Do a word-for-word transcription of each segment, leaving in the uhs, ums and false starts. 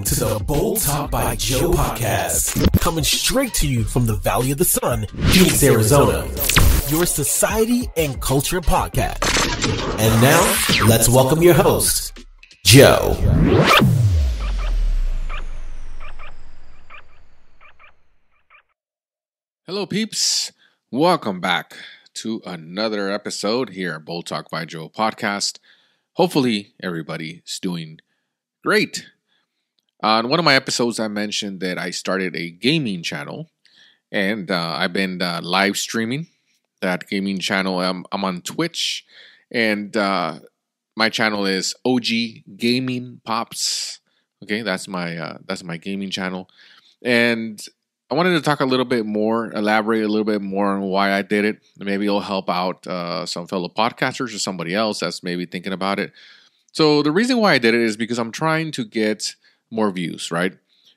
Welcome to the Bold Talk by Joe podcast, coming straight to you from the Valley of the Sun, Phoenix, Arizona, your society and culture podcast. And now, let's welcome your host, Joe. Hello, peeps. Welcome back to another episode here at Bold Talk by Joe podcast. Hopefully, everybody's doing great. On uh, one of my episodes, I mentioned that I started a gaming channel, and uh, I've been uh, live streaming that gaming channel. I'm, I'm on Twitch, and uh, my channel is O G Gaming Pops. Okay, that's my uh, that's my gaming channel, and I wanted to talk a little bit more, elaborate a little bit more on why I did it. Maybe it'll help out uh, some fellow podcasters or somebody else that's maybe thinking about it. So the reason why I did it is because I'm trying to get more views, right?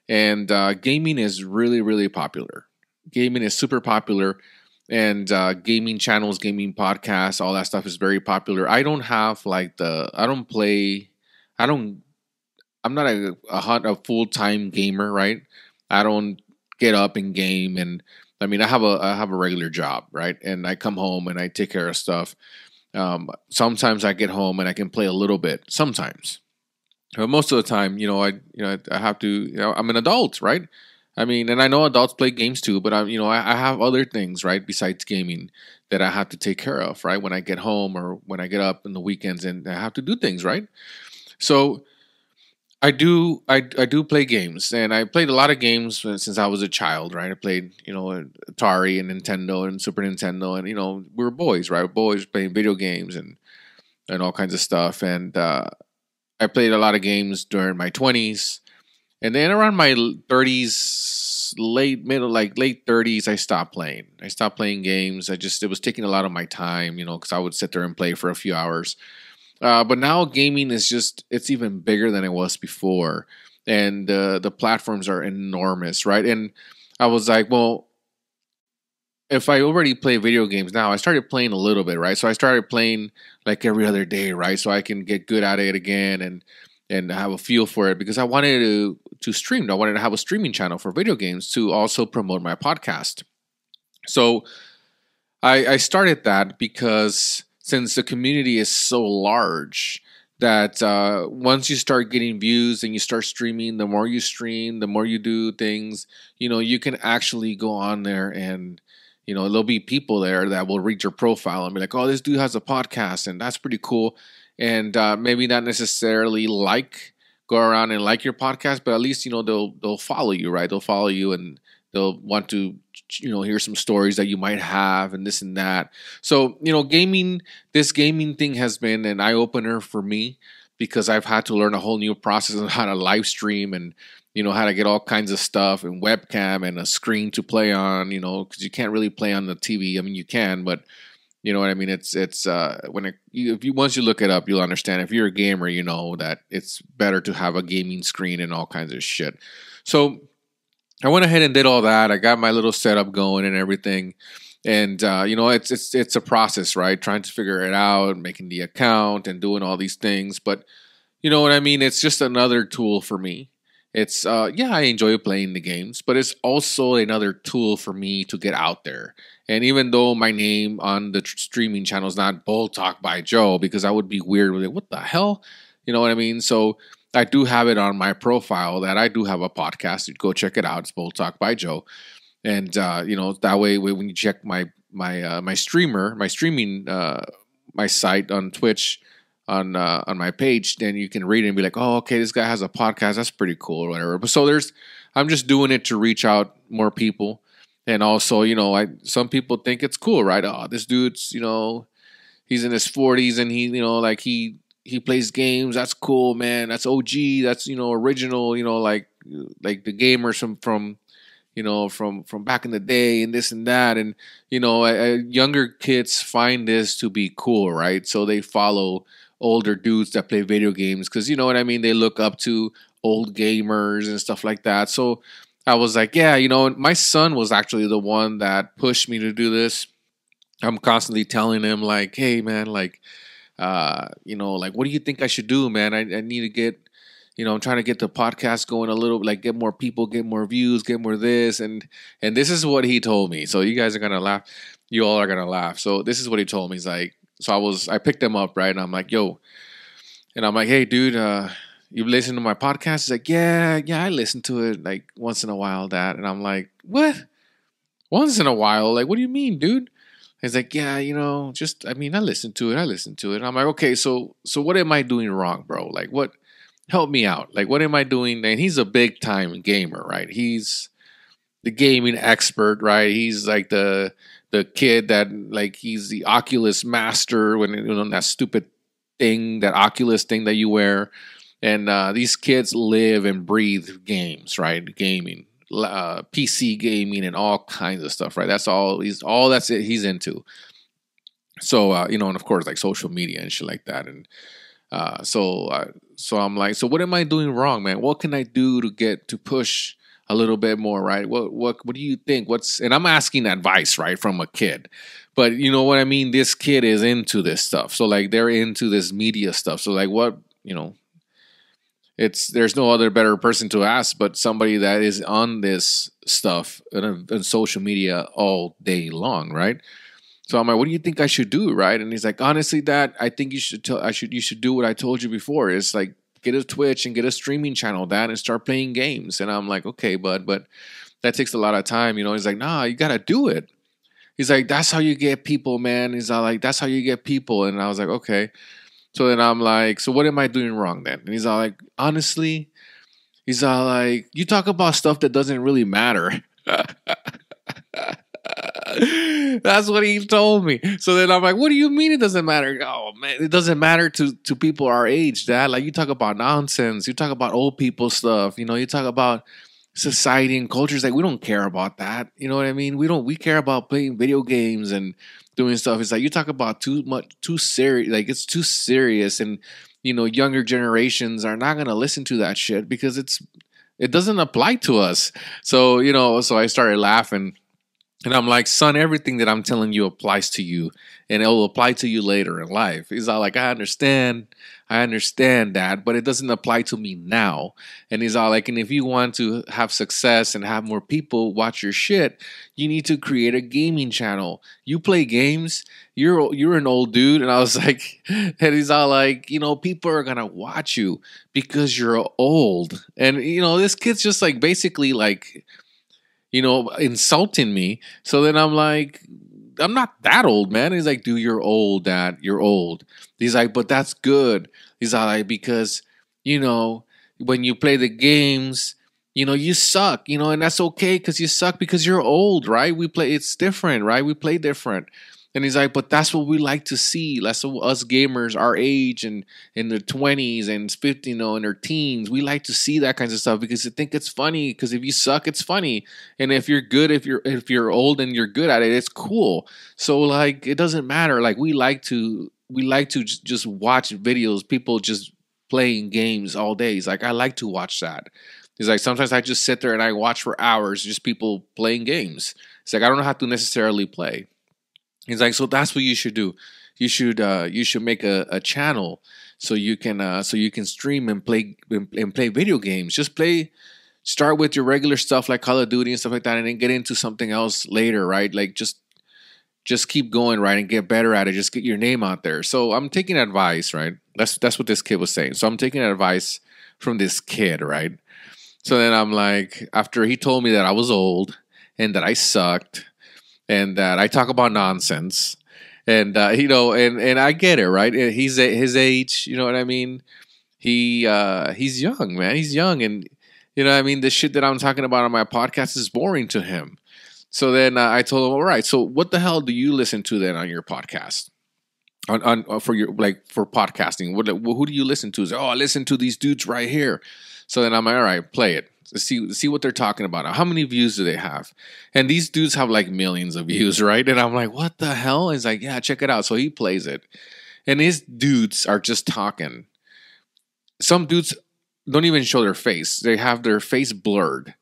And uh, gaming is really, really popular. Gaming is super popular. And uh, gaming channels, gaming podcasts, all that stuff is very popular. I don't have like the, I don't play, I don't, I'm not a, a, a full-time gamer, right? I don't get up and game. And I mean, I have a, I have a regular job, right? And I come home and I take care of stuff. Um, sometimes I get home and I can play a little bit, sometimes. But most of the time, you know, I you know I have to. You know, I'm an adult, right? I mean, and I know adults play games too, but I'm you know I, I have other things, right, besides gaming that I have to take care of, right? When I get home or when I get up in the weekends, and I have to do things, right? So I do I I do play games, and I played a lot of games since I was a child, right? I played you know Atari and Nintendo and Super Nintendo, and you know we were boys, right? We were boys playing video games and and all kinds of stuff, and uh, I played a lot of games during my twenties, and then around my thirties, late middle, like late thirties, I stopped playing. I stopped playing games. I just, it was taking a lot of my time, you know, because I would sit there and play for a few hours. Uh, but now gaming is just, it's even bigger than it was before. And uh, the platforms are enormous, right? And I was like, well, if I already play video games now, I started playing a little bit, right? So I started playing like every other day, right? So I can get good at it again and and have a feel for it, because I wanted to to stream. I wanted to have a streaming channel for video games to also promote my podcast. So I, I started that because since the community is so large that uh, once you start getting views and you start streaming, the more you stream, the more you do things, you know, you can actually go on there and you know, there'll be people there that will read your profile and be like, oh, this dude has a podcast and that's pretty cool. And uh, maybe not necessarily like, go around and like your podcast, but at least, you know, they'll they'll follow you, right? They'll follow you and they'll want to, you know, hear some stories that you might have and this and that. So, you know, gaming, this gaming thing has been an eye-opener for me because I've had to learn a whole new process on how to live stream and you know, how to get all kinds of stuff and webcam and a screen to play on, you know, because you can't really play on the T V. I mean, you can, but you know what I mean? It's, it's, uh, when it, if you, once you look it up, you'll understand. If you're a gamer, you know that it's better to have a gaming screen and all kinds of shit. So I went ahead and did all that. I got my little setup going and everything. And, uh, you know, it's, it's, it's a process, right? Trying to figure it out, making the account and doing all these things. But you know what I mean? It's just another tool for me. It's, uh, yeah, I enjoy playing the games, but it's also another tool for me to get out there. And even though my name on the tr- streaming channel is not Bold Talk by Joe, because I would be weird with it. What the hell? You know what I mean? So I do have it on my profile that I do have a podcast. You'd go check it out. It's Bold Talk by Joe. And, uh, you know, that way when you check my, my, uh, my streamer, my streaming, uh, my site on Twitch, on uh, on my page, then you can read it and be like, oh, okay, this guy has a podcast. That's pretty cool or whatever. But so there's, I'm just doing it to reach out more people. And also, you know, I some people think it's cool, right? Oh, this dude's, you know, he's in his forties and he, you know, like he, he plays games. That's cool, man. That's O G. That's, you know, original, you know, like, like the gamers from, from, you know, from, from back in the day and this and that. And, you know, uh, younger kids find this to be cool, right? So they follow older dudes that play video games because, you know what I mean, they look up to old gamers and stuff like that. So I was like, yeah, you know, my son was actually the one that pushed me to do this. I'm constantly telling him like, hey, man, like, uh, you know, like, what do you think I should do, man? I, I need to get, you know, I'm trying to get the podcast going a little, like get more people, get more views, get more this. And and this is what he told me. So you guys are going to laugh. You all are going to laugh. So this is what he told me. He's like, so I was, I picked him up, right? And I'm like, yo. And I'm like, hey, dude, uh, you listen to my podcast? He's like, yeah, yeah, I listen to it like once in a while, Dad. And I'm like, what? Once in a while? Like, what do you mean, dude? He's like, yeah, you know, just, I mean, I listen to it. I listen to it. And I'm like, okay, so so what am I doing wrong, bro? Like, what? Help me out. Like, what am I doing? And he's a big-time gamer, right? He's the gaming expert, right? He's like the the kid that, like, he's the Oculus master when, you know, that stupid thing, that Oculus thing that you wear. And uh, these kids live and breathe games, right? Gaming. Uh, P C gaming and all kinds of stuff, right? That's all he's all that's it he's into. So uh, you know, and of course, like social media and shit like that. And uh, so, uh, so I'm like, so what am I doing wrong, man? What can I do to get to push a little bit more, right? What, what, what do you think? What's and I'm asking advice, right, from a kid. But you know what I mean? This kid is into this stuff, so like they're into this media stuff. So like, what you know. It's there's no other better person to ask but somebody that is on this stuff and on social media all day long, right? So I'm like, what do you think I should do, right? And he's like, honestly, Dad, I think you should tell I should you should do what I told you before. It's like get a Twitch and get a streaming channel, Dad, and start playing games. And I'm like, okay, bud, but that takes a lot of time, you know. He's like, nah, you gotta do it. He's like, that's how you get people, man. He's like, that's how you get people. And I was like, okay. So then I'm like, so what am I doing wrong then? And he's all like, honestly, he's all like, you talk about stuff that doesn't really matter. That's what he told me. So then I'm like, what do you mean it doesn't matter? Oh, man, it doesn't matter to, to people our age, Dad. Like, you talk about nonsense. You talk about old people stuff. You know, you talk about society and cultures. Like, we don't care about that. You know what I mean? We don't, we care about playing video games and doing stuff. It's like you talk about too much, too serious. Like it's too serious, and you know, younger generations are not gonna listen to that shit because it's it doesn't apply to us. So you know, so I started laughing, and I'm like, son, everything that I'm telling you applies to you, and it'll apply to you later in life. He's all like, I understand, I understand that, but it doesn't apply to me now. And he's all like, and if you want to have success and have more people watch your shit, you need to create a gaming channel. You play games. You're you're an old dude. And I was like, and he's all like, you know, people are going to watch you because you're old. And, you know, this kid's just like basically like, you know, insulting me. So then I'm like, I'm not that old, man. And he's like, dude, you're old, Dad. You're old. He's like, but that's good. He's all like, because, you know, when you play the games, you know, you suck, you know, and that's okay because you suck because you're old, right? We play, it's different, right? We play different. And he's like, but that's what we like to see. That's what us gamers, our age and in their twenties and fifty, you know, in their teens, we like to see that kinds of stuff because they think it's funny. Because if you suck, it's funny. And if you're good, if you're if you're old and you're good at it, it's cool. So like, it doesn't matter. Like we like to we like to just watch videos. People just playing games all day. He's like, I like to watch that. He's like, sometimes I just sit there and I watch for hours, just people playing games. It's like I don't have to necessarily play. He's like, so that's what you should do. You should uh, you should make a, a channel so you can uh, so you can stream and play and play video games. Just play, start with your regular stuff like Call of Duty and stuff like that, and then get into something else later, right? Like just just keep going, right, and get better at it. Just get your name out there. So I'm taking advice, right? That's that's what this kid was saying. So I'm taking advice from this kid, right? So then I'm like, after he told me that I was old and that I sucked. And that I talk about nonsense, and uh, you know, and and I get it, right? He's a, his age, you know what I mean? He uh, he's young, man. He's young, and you know what I mean. The shit that I'm talking about on my podcast is boring to him. So then uh, I told him, all right. So what the hell do you listen to then on your podcast? On on for your like for podcasting, what who do you listen to? He's like, oh, I listen to these dudes right here. So then I'm like, all right, play it. See see what they're talking about. How many views do they have? And these dudes have like millions of views, right? And I'm like, what the hell? He's like, yeah, check it out. So he plays it. And his dudes are just talking. Some dudes don't even show their face. They have their face blurred.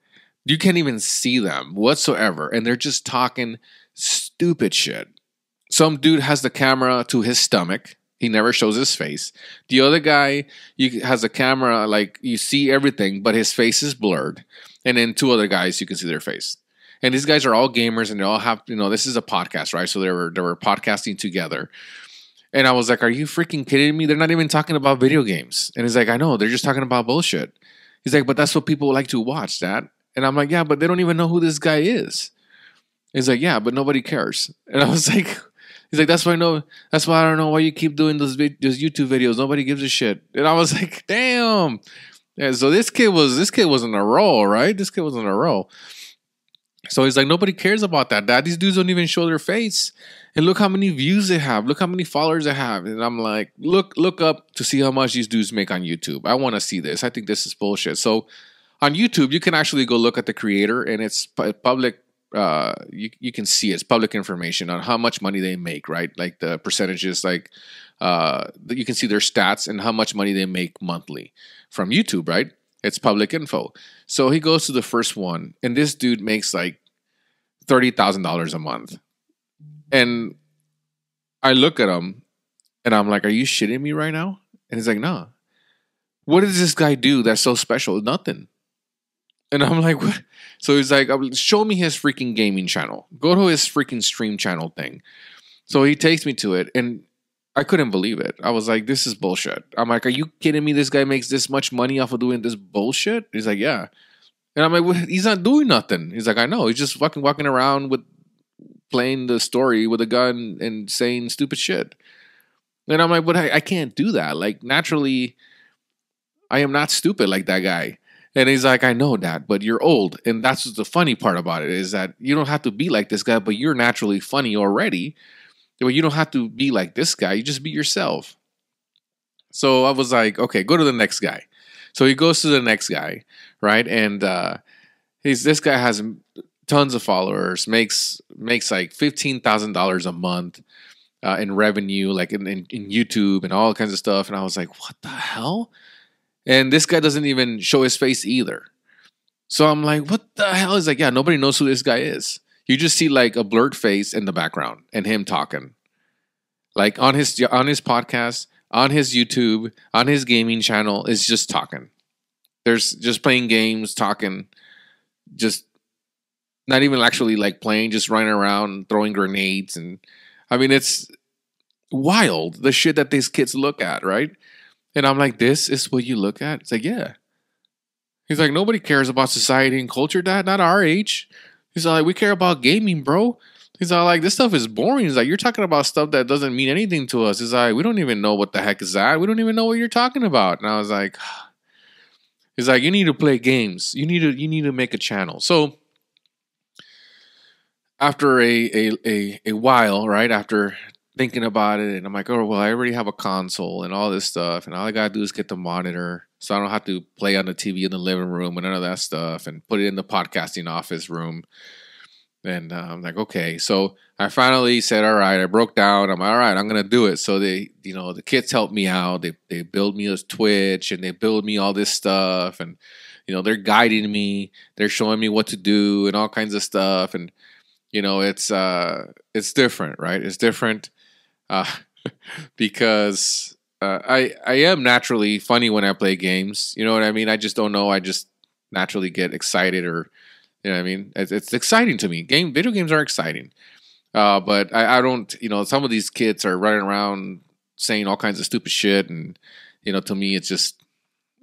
You can't even see them whatsoever. And they're just talking stupid shit. Some dude has the camera to his stomach. He never shows his face. The other guy you, has a camera, like you see everything, but his face is blurred. And then two other guys, you can see their face. And these guys are all gamers and they all have, you know, this is a podcast, right? So they were, they were podcasting together. And I was like, are you freaking kidding me? They're not even talking about video games. And he's like, I know, they're just talking about bullshit. He's like, but that's what people like to watch, Dad. And I'm like, yeah, but they don't even know who this guy is. He's like, yeah, but nobody cares. And I was like... He's like, that's why I know. That's why I don't know why you keep doing those vid- those YouTube videos. Nobody gives a shit. And I was like, damn. Yeah, so this kid was this kid was on a roll, right? This kid was on a roll. So he's like, nobody cares about that, Dad. These dudes don't even show their face. And look how many views they have. Look how many followers they have. And I'm like, look, look up to see how much these dudes make on YouTube. I want to see this. I think this is bullshit. So on YouTube, you can actually go look at the creator, and it's public. Uh, you you can see it's public information on how much money they make, right? Like the percentages, like uh, you can see their stats and how much money they make monthly from YouTube, right? It's public info. So he goes to the first one, and this dude makes like thirty thousand dollars a month, and I look at him, and I'm like, "Are you shitting me right now?" And he's like, "Nah. What does this guy do that's so special? Nothing." And I'm like, what? So he's like, show me his freaking gaming channel. Go to his freaking stream channel thing. So he takes me to it, and I couldn't believe it. I was like, this is bullshit. I'm like, are you kidding me? This guy makes this much money off of doing this bullshit? He's like, yeah. And I'm like, well, he's not doing nothing. He's like, I know. He's just fucking walking around with playing the story with a gun and saying stupid shit. And I'm like, but I, I can't do that. Like, naturally, I am not stupid like that guy. And he's like, I know that, but you're old. And that's the funny part about it is that you don't have to be like this guy, but you're naturally funny already. But you don't have to be like this guy. You just be yourself. So I was like, okay, go to the next guy. So he goes to the next guy, right? And uh, he's this guy has tons of followers, makes makes like fifteen thousand dollars a month uh, in revenue, like in, in, in YouTube and all kinds of stuff. And I was like, what the hell? And this guy doesn't even show his face either. So I'm like, what the hell? He's like, yeah, nobody knows who this guy is. You just see like a blurred face in the background and him talking. Like on his on his podcast, on his YouTube, on his gaming channel, it's just talking. There's just playing games, talking, just not even actually like playing, just running around, throwing grenades. And I mean, it's wild, the shit that these kids look at, right? And I'm like, this is what you look at? It's like, yeah. He's like, nobody cares about society and culture, Dad. Not our age. He's like, we care about gaming, bro. He's all like, this stuff is boring. He's like, you're talking about stuff that doesn't mean anything to us. He's like, we don't even know what the heck is that. We don't even know what you're talking about. And I was like, he's like, you need to play games. You need to, you need to make a channel. So after a a a, a while, right? After thinking about it, and I'm like, oh, well, I already have a console and all this stuff, and all I gotta do is get the monitor so I don't have to play on the T V in the living room and none of that stuff, and put it in the podcasting office room. And uh, I'm like, okay. So I finally said, all right, I broke down. I'm all right, I'm gonna do it. So they, you know, the kids helped me out. They they build me a Twitch, and they build me all this stuff, and you know, they're guiding me, they're showing me what to do and all kinds of stuff. And you know, it's uh it's different, right? It's different. Uh, because uh, I I am naturally funny when I play games. You know what I mean? I just don't know. I just naturally get excited, or you know what I mean? It's, it's exciting to me. Game video games are exciting, uh, but I, I don't. You know, some of these kids are running around saying all kinds of stupid shit, and you know, to me, it's just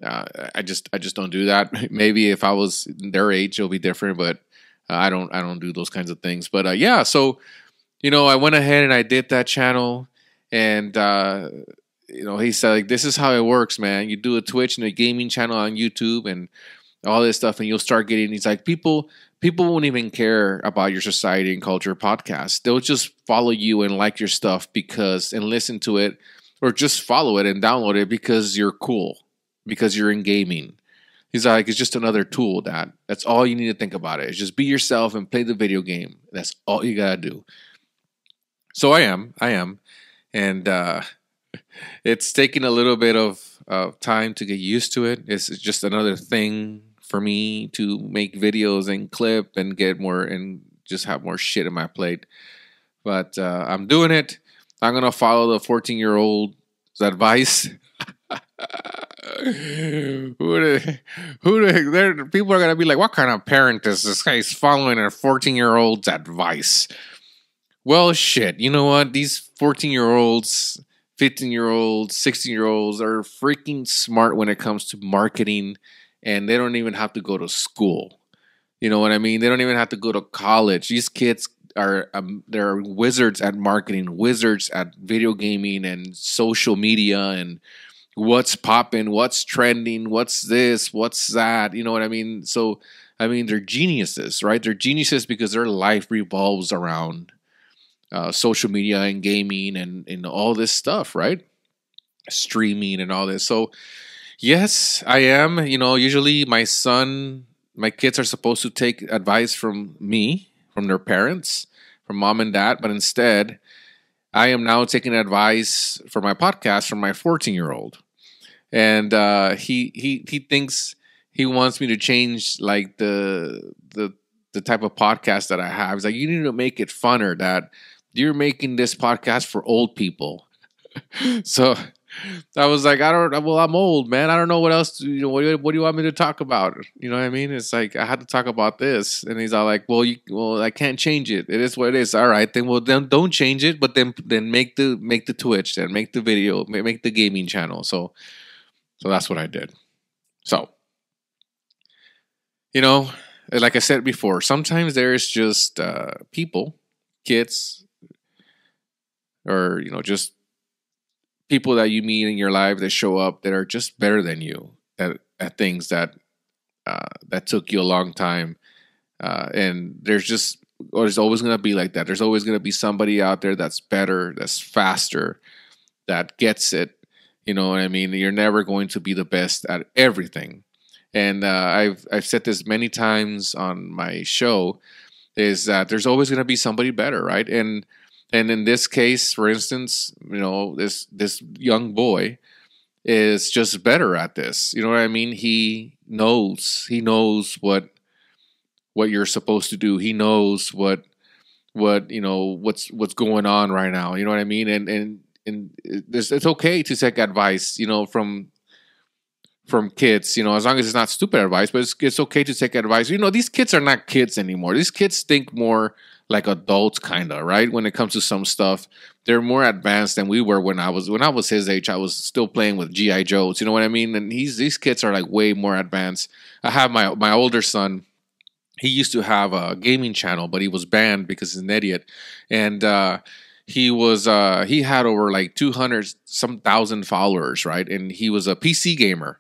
uh, I just I just don't do that. Maybe if I was their age, it'll be different, but uh, I don't I don't do those kinds of things. But uh, yeah, so. You know, I went ahead and I did that channel, and, uh, you know, he said, like, this is how it works, man. You do a Twitch and a gaming channel on YouTube and all this stuff, and you'll start getting, he's like, people people won't even care about your society and culture podcast. They'll just follow you and like your stuff because, and listen to it, or just follow it and download it because you're cool, because you're in gaming. He's like, it's just another tool, Dad. That's all you need to think about it. It's just be yourself and play the video game. That's all you got to do. So I am, I am, and uh, it's taking a little bit of uh, time to get used to it. It's just another thing for me to make videos and clip and get more and just have more shit in my plate. But uh, I'm doing it. I'm going to follow the fourteen-year-old that Vice? who the, who the, there, people are going to be like, what kind of parent is this guy? He's following a fourteen-year-old's advice. Well, shit, you know what? These fourteen-year-olds, fifteen-year-olds, sixteen-year-olds are freaking smart when it comes to marketing, and they don't even have to go to school. You know what I mean? They don't even have to go to college. These kids are um, they're wizards at marketing, wizards at video gaming and social media and what's popping, what's trending, what's this, what's that. You know what I mean? So, I mean, they're geniuses, right? They're geniuses because their life revolves around uh, social media and gaming and, and all this stuff, right? Streaming and all this. So, yes, I am. You know, usually my son, my kids are supposed to take advice from me, from their parents, from mom and dad. But instead, I am now taking advice for my podcast from my fourteen-year-old. And uh, he he he thinks he wants me to change like the the the type of podcast that I have. He's like, you need to make it funner. Dad, you're making this podcast for old people. So I was like, I don't. Well, I'm old, man. I don't know what else. To, you know, what, what do you want me to talk about? You know what I mean? It's like I had to talk about this, and he's all like, well, you, well, I can't change it. It is what it is. All right, then. Well, then don't change it, but then then make the make the Twitch, then make the video, make the gaming channel. So. So that's what I did. So, you know, like I said before, sometimes there's just uh, people, kids, or, you know, just people that you meet in your life that show up that are just better than you at, at things that uh, that took you a long time. Uh, and there's just, or there's always going to be like that. There's always going to be somebody out there that's better, that's faster, that gets it. You know what I mean? You're never going to be the best at everything. And uh, I've, I've said this many times on my show, is that there's always going to be somebody better, right? And and in this case, for instance, you know, this this young boy is just better at this. You know what I mean? He knows. He knows what what you're supposed to do. He knows what what, you know, what's what's going on right now. You know what I mean? And and And it's okay to take advice, you know, from from kids, you know, as long as it's not stupid advice. But it's, it's okay to take advice. You know, these kids are not kids anymore. These kids think more like adults, kind of, right? When it comes to some stuff, they're more advanced than we were when I was when I was his age. I was still playing with G I Joes, you know what I mean? And he's these kids are like way more advanced. I have my my older son. He used to have a gaming channel, but he was banned because he's an idiot, and. uh He was uh, he had over like two hundred some thousand followers, right? And he was a P C gamer,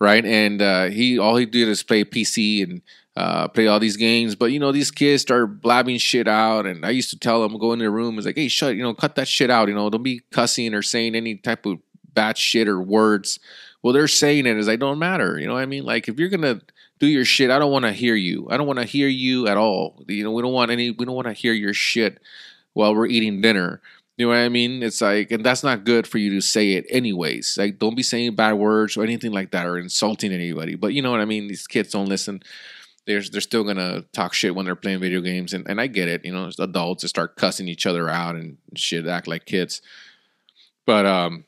right? And uh, he all he did is play P C and uh, play all these games. But you know, these kids start blabbing shit out, and I used to tell them, go in the room, is like, hey, shut, you know, cut that shit out, you know, don't be cussing or saying any type of bad shit or words. Well, they're saying it, is like, don't matter, you know what I mean? Like, if you're gonna do your shit, I don't want to hear you. I don't want to hear you at all. You know, we don't want any. We don't want to hear your shit while we're eating dinner. You know what I mean? It's like, and that's not good for you to say it anyways. Like, don't be saying bad words or anything like that or insulting anybody. But you know what I mean? These kids don't listen. They're, they're still going to talk shit when they're playing video games. And, and I get it. You know, it's adults that start cussing each other out and shit, act like kids. But um,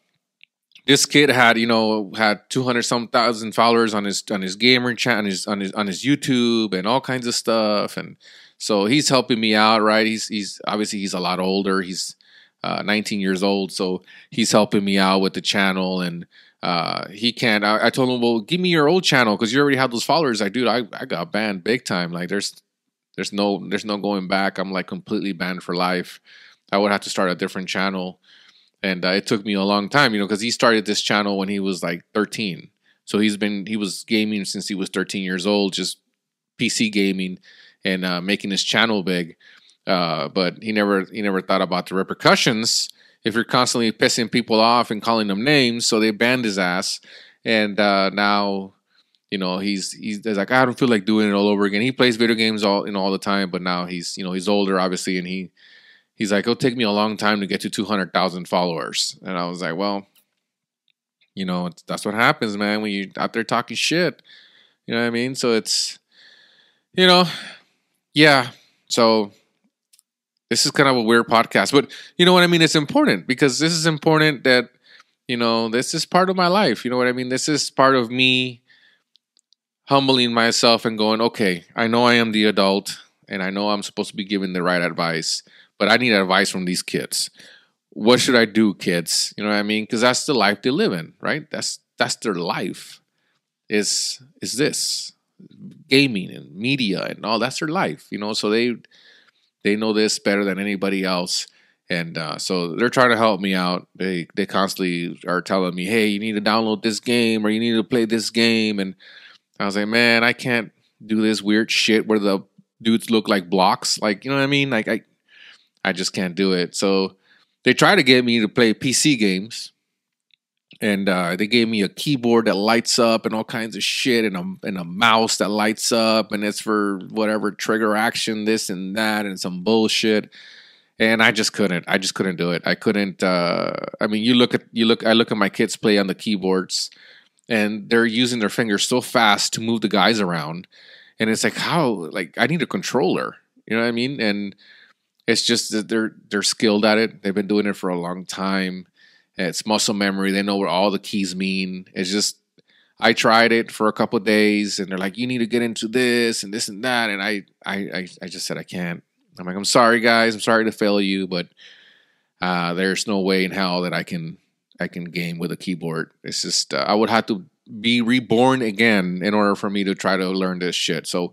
this kid had, you know, had two hundred some thousand followers on his on his gamer channel, on his, on his, on his YouTube and all kinds of stuff. And so he's helping me out, right? He's he's obviously he's a lot older. He's uh, nineteen years old, so he's helping me out with the channel. And uh, he can't. I, I told him, well, give me your old channel because you already have those followers. Like, dude, I I got banned big time. Like, there's there's no there's no going back. I'm like completely banned for life. I would have to start a different channel, and uh, it took me a long time, you know, because he started this channel when he was like thirteen. So he's been he was gaming since he was thirteen years old, just P C gaming. And uh, making his channel big, uh, but he never he never thought about the repercussions if you're constantly pissing people off and calling them names. So they banned his ass, and uh, now you know he's he's like, I don't feel like doing it all over again. He plays video games all you know all the time, but now he's you know he's older obviously, and he he's like, it'll take me a long time to get to two hundred thousand followers. And I was like, well, you know that's what happens, man, when you're out there talking shit. You know what I mean? So it's you know. Yeah, so this is kind of a weird podcast, but you know what I mean? It's important because this is important that you know, this is part of my life. You know what I mean? This is part of me humbling myself and going, okay, I know I am the adult and I know I'm supposed to be giving the right advice, but I need advice from these kids. What should I do, kids? You know what I mean? Because that's the life they live in, right? That's that's their life. Is is this gaming and media and all? That's their life, you know. So they they know this better than anybody else, and uh, so they're trying to help me out. They they constantly are telling me, hey, you need to download this game or you need to play this game. And I was like, man, I can't do this weird shit where the dudes look like blocks, like, you know what I mean? Like I I just can't do it. So they try to get me to play P C games, and uh, they gave me a keyboard that lights up and all kinds of shit, and a, and a mouse that lights up, and it's for whatever trigger action, this and that, and some bullshit. And I just couldn't. I just couldn't do it. I couldn't. Uh, I mean, you look at you look. I look at my kids play on the keyboards, and they're using their fingers so fast to move the guys around, and it's like, how? Like, I need a controller. You know what I mean? And it's just that they're they're skilled at it. They've been doing it for a long time. It's muscle memory. They know what all the keys mean. It's just, I tried it for a couple of days, and they're like, you need to get into this and this and that. And I I, I just said, I can't. I'm like, I'm sorry, guys. I'm sorry to fail you, but uh, there's no way in hell that I can I can game with a keyboard. It's just, uh, I would have to be reborn again in order for me to try to learn this shit. So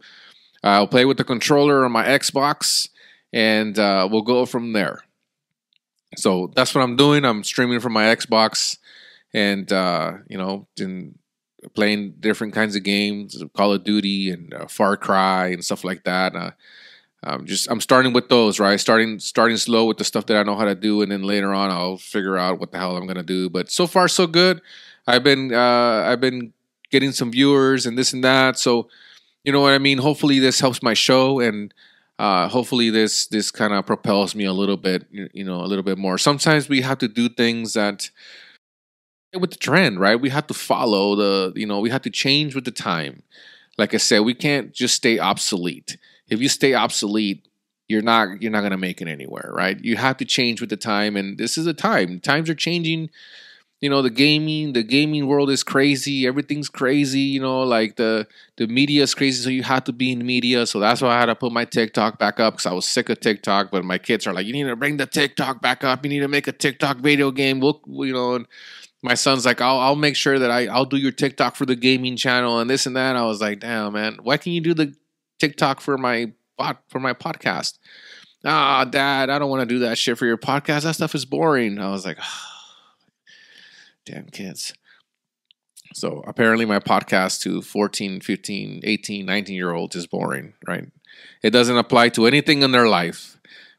uh, I'll play with the controller on my Xbox, and uh, we'll go from there. So that's what I'm doing. I'm streaming from my Xbox, and uh, you know, and playing different kinds of games, Call of Duty and uh, Far Cry and stuff like that. Uh, I'm just I'm starting with those, right? Starting starting slow with the stuff that I know how to do, and then later on I'll figure out what the hell I'm gonna do. But so far so good. I've been uh, I've been getting some viewers and this and that. So you know what I mean. Hopefully this helps my show, and Uh, hopefully this this kind of propels me a little bit, you know, a little bit more. Sometimes we have to do things that with the trend, right? We have to follow the, you know, we have to change with the time. Like I said, we can't just stay obsolete. If you stay obsolete, you're not you're not gonna make it anywhere, right? You have to change with the time, and this is the time. Times are changing. You know, the gaming, the gaming world is crazy. Everything's crazy. You know, like the the media is crazy. So you have to be in media. So that's why I had to put my TikTok back up, because I was sick of TikTok. But my kids are like, you need to bring the TikTok back up. You need to make a TikTok video game. We'll, you know, and my son's like, I'll I'll make sure that I I'll do your TikTok for the gaming channel and this and that. And I was like, damn man, why can't you do the TikTok for my for my podcast? Ah, Dad, I don't want to do that shit for your podcast. That stuff is boring. I was like, oh, damn kids. So apparently my podcast to fourteen, fifteen, eighteen, nineteen year olds is boring, right? It doesn't apply to anything in their life,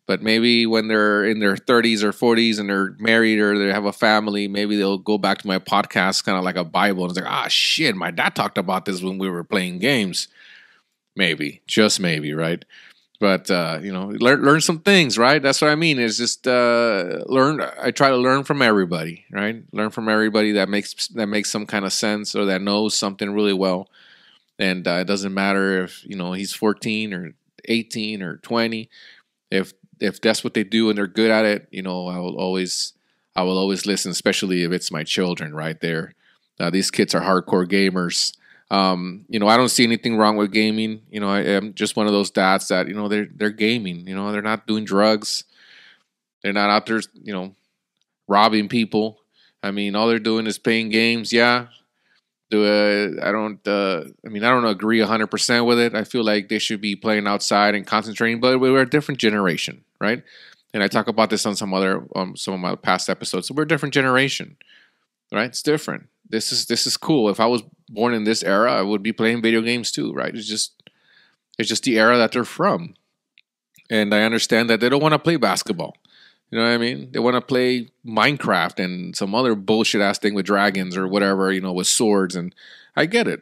but maybe when they're in their thirties or forties and they're married or they have a family, maybe they'll go back to my podcast kind of like a Bible, and it's like, ah, shit, my dad talked about this when we were playing games. Maybe, just maybe, right? But, uh, you know, learn, learn some things, right? That's what I mean. It's just uh, learn. I try to learn from everybody, right? Learn from everybody that makes that makes some kind of sense or that knows something really well. And uh, it doesn't matter if, you know, he's fourteen or eighteen or twenty. If if that's what they do and they're good at it, you know, I will always I will always listen, especially if it's my children right there. Uh, these kids are hardcore gamers. Um, you know, I don't see anything wrong with gaming. You know, I am just one of those dads that, you know, they're, they're gaming, you know, they're not doing drugs. They're not out there, you know, robbing people. I mean, all they're doing is playing games. Yeah. Do uh, I don't, uh, I mean, I don't agree a hundred percent with it. I feel like they should be playing outside and concentrating, but we're a different generation, right? And I talk about this on some other, um, some of my past episodes. So we're a different generation, right? It's different. This is this is cool. If I was born in this era, I would be playing video games too, right? It's just it's just the era that they're from. And I understand that they don't want to play basketball. You know what I mean? They want to play Minecraft and some other bullshit ass thing with dragons or whatever, you know, with swords, and I get it.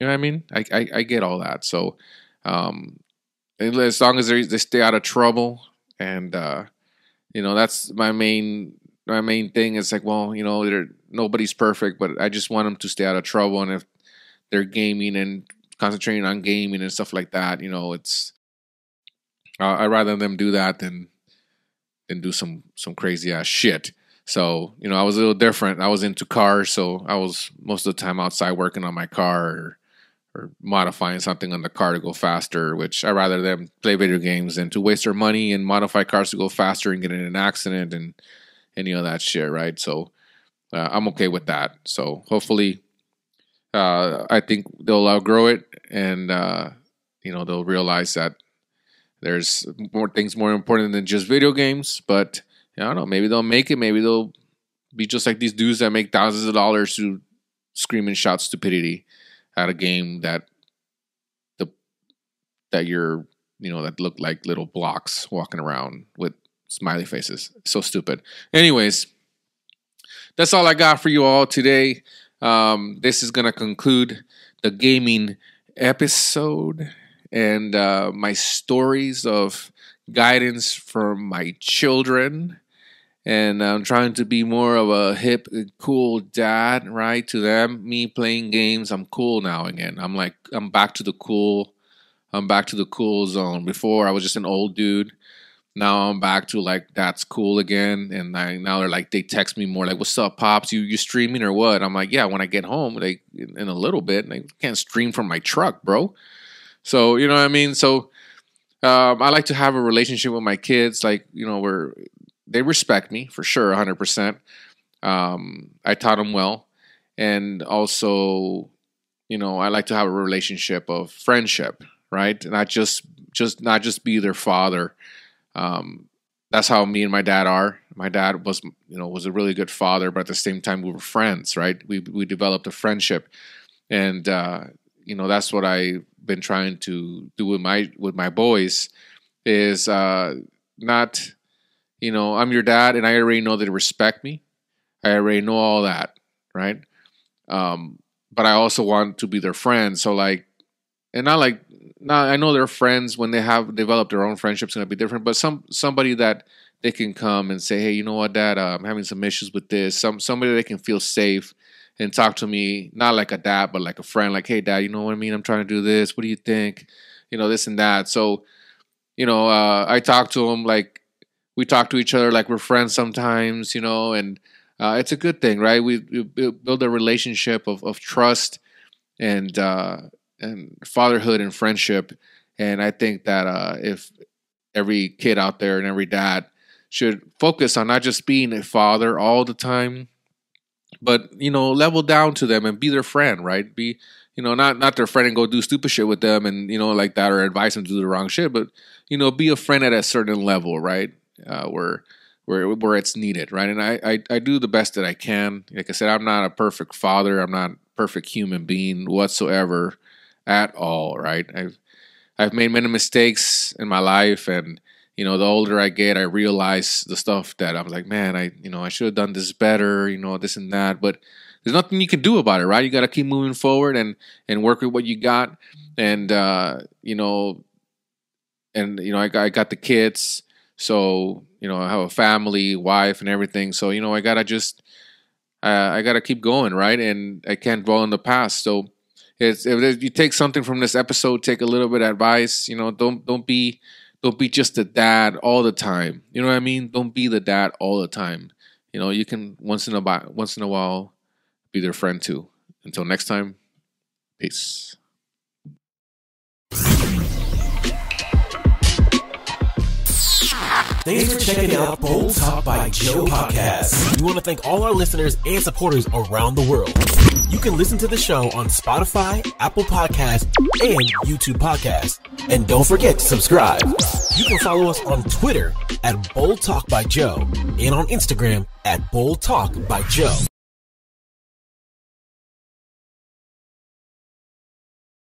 You know what I mean? I I, I get all that. So um as long as they they stay out of trouble, and uh you know, that's my main my main thing. It's like, well, you know, they're nobody's perfect, but I just want them to stay out of trouble. And if they're gaming and concentrating on gaming and stuff like that, you know, it's uh, I'd rather them do that than than do some some crazy ass shit. So, you know, I was a little different. I was into cars, so I was most of the time outside working on my car or, or modifying something on the car to go faster, which I'd rather them play video games than to waste their money and modify cars to go faster and get in an accident and any of that shit, right? So uh, I'm okay with that. So hopefully uh, I think they'll outgrow it and, uh, you know, they'll realize that there's more things more important than just video games, but... I don't know. Maybe they'll make it. Maybe they'll be just like these dudes that make thousands of dollars to scream and shout stupidity at a game that the that you're you know that look like little blocks walking around with smiley faces. So stupid. Anyways, that's all I got for you all today. Um, this is gonna conclude the gaming episode and uh, my stories of guidance from my children. And I'm trying to be more of a hip, cool dad, right? To them, me playing games, I'm cool now again. I'm like, I'm back to the cool, I'm back to the cool zone. Before, I was just an old dude. Now I'm back to like, that's cool again. And I, now they're like, they text me more like, what's up, Pops? You you streaming or what? I'm like, yeah, when I get home, like in, in a little bit. And I can't stream from my truck, bro. So, you know what I mean? So, Um, I like to have a relationship with my kids, like, you know, where they respect me for sure, one hundred percent. Um, I taught them well. And also, you know, I like to have a relationship of friendship, right? Not just, just, not just be their father. Um, that's how me and my dad are. My dad was, you know, was a really good father, but at the same time, we were friends, right? We, we developed a friendship. And, uh, you know, that's what I... been trying to do with my with my boys is uh not, you know, I'm your dad and I already know that they respect me. I already know all that, right? Um but I also want to be their friend. So like, and not like not I know their friends when they have developed their own friendships gonna be different, but some somebody that they can come and say, hey, you know what, Dad, uh, I'm having some issues with this. Some somebody that can feel safe and talk to me, not like a dad, but like a friend. Like, hey, Dad, you know what I mean? I'm trying to do this. What do you think? You know, this and that. So, you know, uh, I talk to him like we talk to each other like we're friends sometimes, you know, and uh, it's a good thing, right? We, we build a relationship of, of trust and uh, and fatherhood and friendship. And I think that uh, if every kid out there and every dad should focus on not just being a father all the time, but, you know, level down to them and be their friend, right? Be, you know, not not their friend and go do stupid shit with them and, you know, like that, or advise them to do the wrong shit. But, you know, be a friend at a certain level, right? Uh, where where where it's needed, right? And I, I, I do the best that I can. Like I said, I'm not a perfect father. I'm not a perfect human being whatsoever at all, right? I've, I've made many mistakes in my life, and, you know, the older I get, I realize the stuff that I'm like, man, I, you know, I should have done this better, you know, this and that. But there's nothing you can do about it, right? You got to keep moving forward and and work with what you got. And, uh, you know, and, you know, I got, I got the kids. So, you know, I have a family, wife and everything. So, you know, I got to just, uh, I got to keep going, right? And I can't dwell in the past. So it's, if you take something from this episode, take a little bit of advice, you know, don't don't be... Don't be just the dad all the time. You know what I mean? Don't be the dad all the time. You know, you can once in a while, once in a while be their friend too. Until next time, peace. Thanks for checking out Bold Talk by Joe podcast. We want to thank all our listeners and supporters around the world. You can listen to the show on Spotify, Apple Podcasts, and YouTube Podcasts. And don't forget to subscribe. You can follow us on Twitter at Bold Talk by Joe and on Instagram at Bold Talk by Joe.